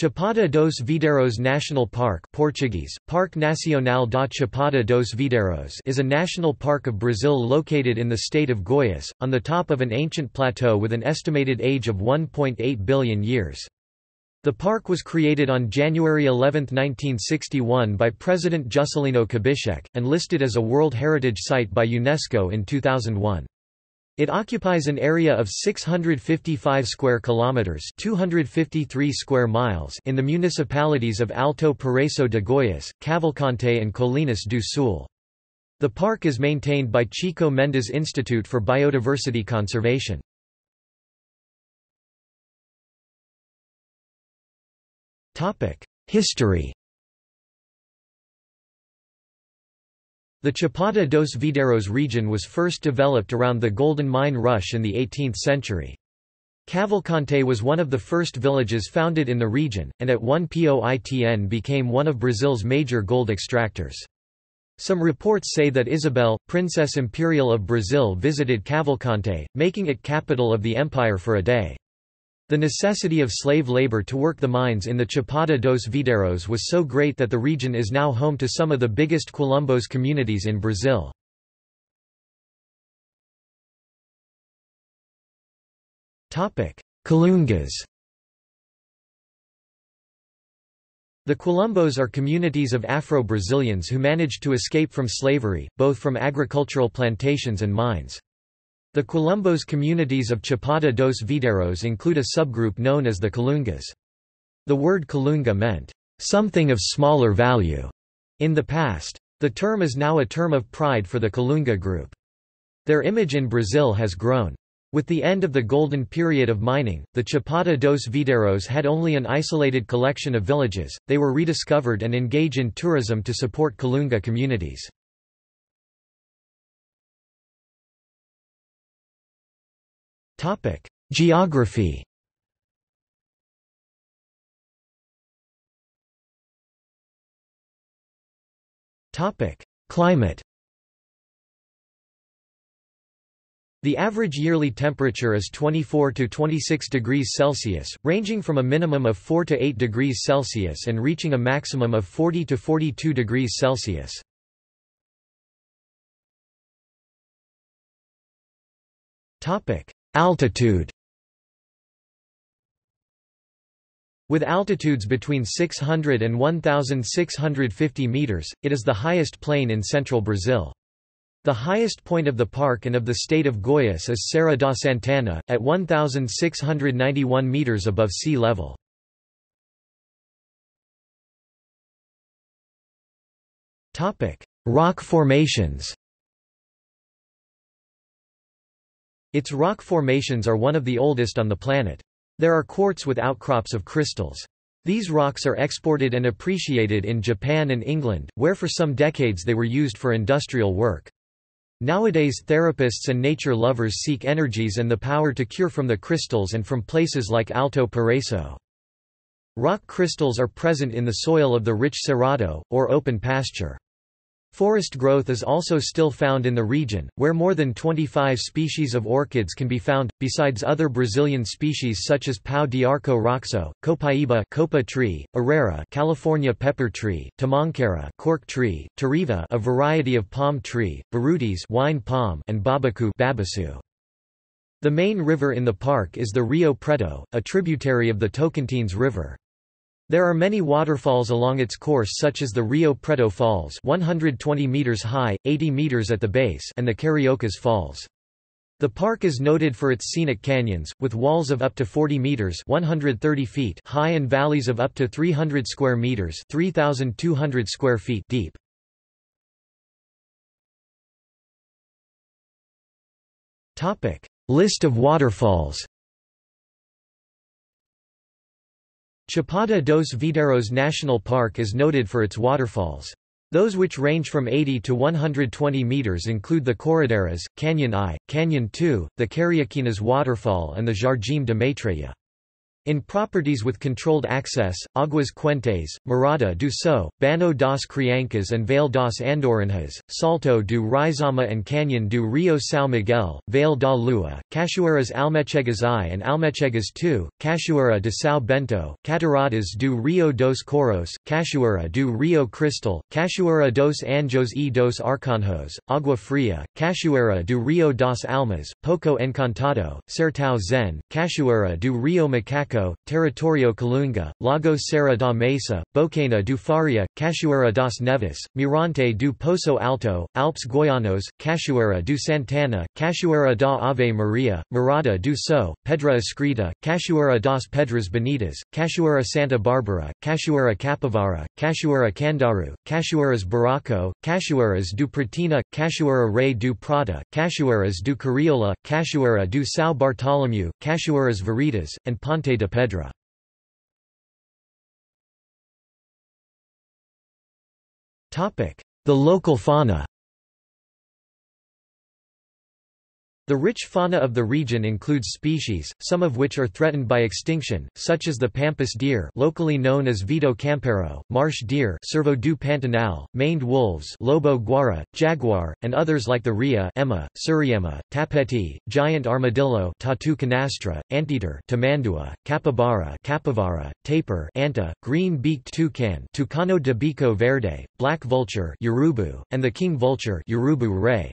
Chapada dos Veadeiros National Park (Portuguese: Parque Nacional da Chapada dos Veadeiros) is a national park of Brazil located in the state of Goiás, on the top of an ancient plateau with an estimated age of 1.8 billion years. The park was created on January 11, 1961 by President Juscelino Kubitschek, and listed as a World Heritage Site by UNESCO in 2001. It occupies an area of 655 square kilometers, 253 square miles in the municipalities of Alto Paraíso de Goiás, Cavalcante and Colinas do Sul. The park is maintained by Chico Mendes Institute for Biodiversity Conservation. Topic: History. The Chapada dos Veadeiros region was first developed around the Golden Mine Rush in the 18th century. Cavalcante was one of the first villages founded in the region, and at 1 POITN became one of Brazil's major gold extractors. Some reports say that Isabel, Princess Imperial of Brazil, visited Cavalcante, making it capital of the empire for a day. The necessity of slave labor to work the mines in the Chapada dos Veadeiros was so great that the region is now home to some of the biggest quilombos communities in Brazil. Kalungas. The quilombos are communities of Afro-Brazilians who managed to escape from slavery, both from agricultural plantations and mines. The quilombos communities of Chapada dos Veadeiros include a subgroup known as the Kalungas. The word Kalunga meant, "something of smaller value," in the past. The term is now a term of pride for the Kalunga group. Their image in Brazil has grown. With the end of the golden period of mining, the Chapada dos Veadeiros had only an isolated collection of villages. They were rediscovered and engage in tourism to support Kalunga communities. Geography. Climate. The average yearly temperature is 24 to 26 degrees Celsius, ranging from a minimum of 4 to 8 degrees Celsius and reaching a maximum of 40 to 42 degrees Celsius. Altitude. With altitudes between 600 and 1,650 meters, it is the highest plain in central Brazil. The highest point of the park and of the state of Goiás is Serra da Santana, at 1,691 meters above sea level. Rock formations. Its rock formations are one of the oldest on the planet. There are quartz with outcrops of crystals. These rocks are exported and appreciated in Japan and England, where for some decades they were used for industrial work. Nowadays therapists and nature lovers seek energies and the power to cure from the crystals and from places like Alto Paraíso. Rock crystals are present in the soil of the rich cerrado, or open pasture. Forest growth is also still found in the region, where more than 25 species of orchids can be found, besides other Brazilian species such as Pau de Arco roxo, Copaiba copa tree, Arrera California pepper tree, Tamanqueira cork tree, Tereva a variety of palm tree, Barutis wine palm, and Babacu babaçu. The main river in the park is the Rio Preto, a tributary of the Tocantins River. There are many waterfalls along its course, such as the Rio Preto Falls, 120 meters high, 80 meters at the base, and the Cariocas Falls. The park is noted for its scenic canyons, with walls of up to 40 meters, 130 feet high and valleys of up to 300 square meters, 3,200 square feet deep. Topic: List of waterfalls. Chapada dos Veadeiros National Park is noted for its waterfalls. Those which range from 80 to 120 meters include the Corrideras, Canyon I, Canyon II, the Cariaquinas waterfall and the Jardim de Maitreya. In properties with controlled access, Aguas Quentes, Morada do Sol, Bano das Criancas and Vale das Andorinhas, Salto do Rizama and Canyon do Rio São Miguel, Vale da Lua, Cachoeiras Almechegas I and Almechegas II, Cachoeira de São Bento, Cataratas do Rio dos Coros, Cachoeira do Rio Cristal, Cachoeira dos Anjos e dos Arcanjos, Agua Fria, Cachoeira do Rio das Almas, Poco Encantado, Sertão Zen, Cachoeira do Rio Macaco, Território Kalunga, Lagos Serra da Mesa, Bocaina do Faria, Cachoeira das Neves, Mirante do Poço Alto, Alpes Goianos, Cachoeira do Santana, Cachoeira da Ave Maria, Morada do Sol, Pedra Escrita, Cachoeira das Pedras Bonitas, Cachoeira Santa Bárbara, Cachoeira Capivara, Cachoeira Candaru, Cachoeiras Buraco, Cachoeiras do Pratina, Cachoeira Rei do Prata, Cachoeiras do Cariola, Cachoeira do São Bartolomeu, Cachoeiras Veritas, and Ponte de Pedra. The local fauna. The rich fauna of the region includes species, some of which are threatened by extinction, such as the pampas deer, locally known as Vito campero, marsh deer, Cervo do Pantanal, maned wolves, Lobo guara, jaguar, and others like the rhea, ema, suriema, tapete, giant armadillo, Tatu canastra, anteater, Tamandua, capybara, capivara, tapir, anta, green-beaked toucan, Tucano de bico verde, black vulture, Yorubu, and the king vulture, Yorubu ray.